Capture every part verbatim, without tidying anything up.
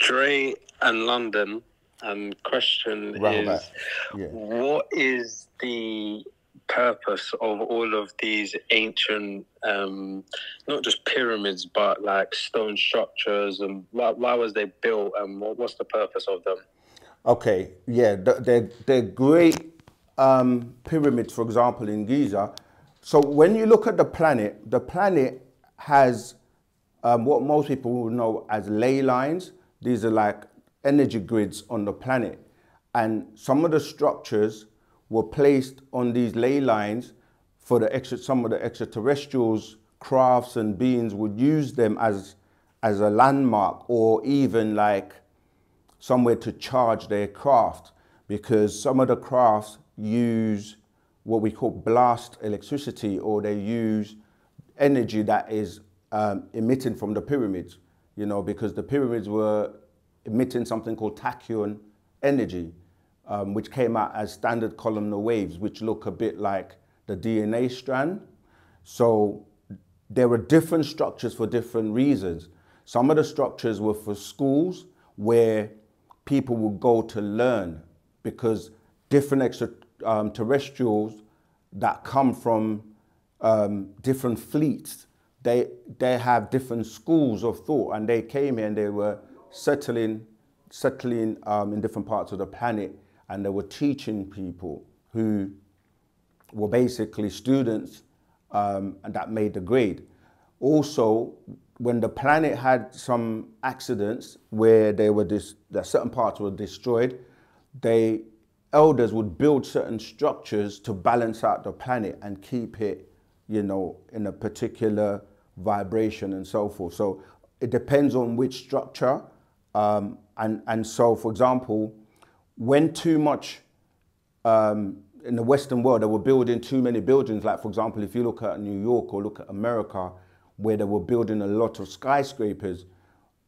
Dre and London. And question Round is, yeah. what is the purpose of all of these ancient, um, not just pyramids, but like stone structures, and why, why was they built, and what, what's the purpose of them? Okay, yeah, they're, they're great um, pyramids, for example, in Giza. So when you look at the planet, the planet has um, what most people will know as ley lines. These are like energy grids on the planet, and some of the structures were placed on these ley lines for the extra, some of the extraterrestrials, crafts and beings would use them as, as a landmark, or even like somewhere to charge their craft, because some of the crafts use what we call blast electricity, or they use energy that is um, emitted from the pyramids, you know, because the pyramids were emitting something called tachyon energy, um, which came out as standard columnar waves, which look a bit like the D N A strand. So there were different structures for different reasons. Some of the structures were for schools where people would go to learn, because different extraterrestrials um, that come from um, different fleets, they, they have different schools of thought, and they came here and they were settling, settling um, in different parts of the planet, and they were teaching people who were basically students, um, and that made the grade. Also, when the planet had some accidents where they were dis that certain parts were destroyed, they elders would build certain structures to balance out the planet and keep it, you know, in a particular vibration and so forth. So it depends on which structure. Um, and, and so, for example, when too much, um, in the Western world, they were building too many buildings. Like, for example, if you look at New York or look at America, where they were building a lot of skyscrapers,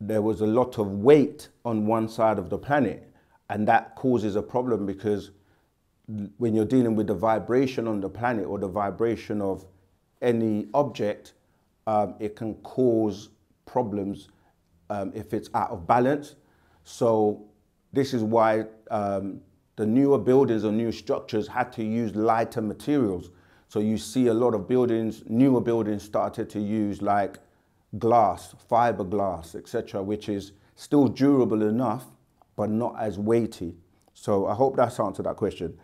there was a lot of weight on one side of the planet. And that causes a problem, because when you're dealing with the vibration on the planet, or the vibration of any object, um, it can cause problems um, if it's out of balance. So this is why um, the newer buildings or new structures had to use lighter materials. So you see a lot of buildings, newer buildings started to use like glass, fiberglass, et cetera, which is still durable enough, but not as weighty. So I hope that's answered that question.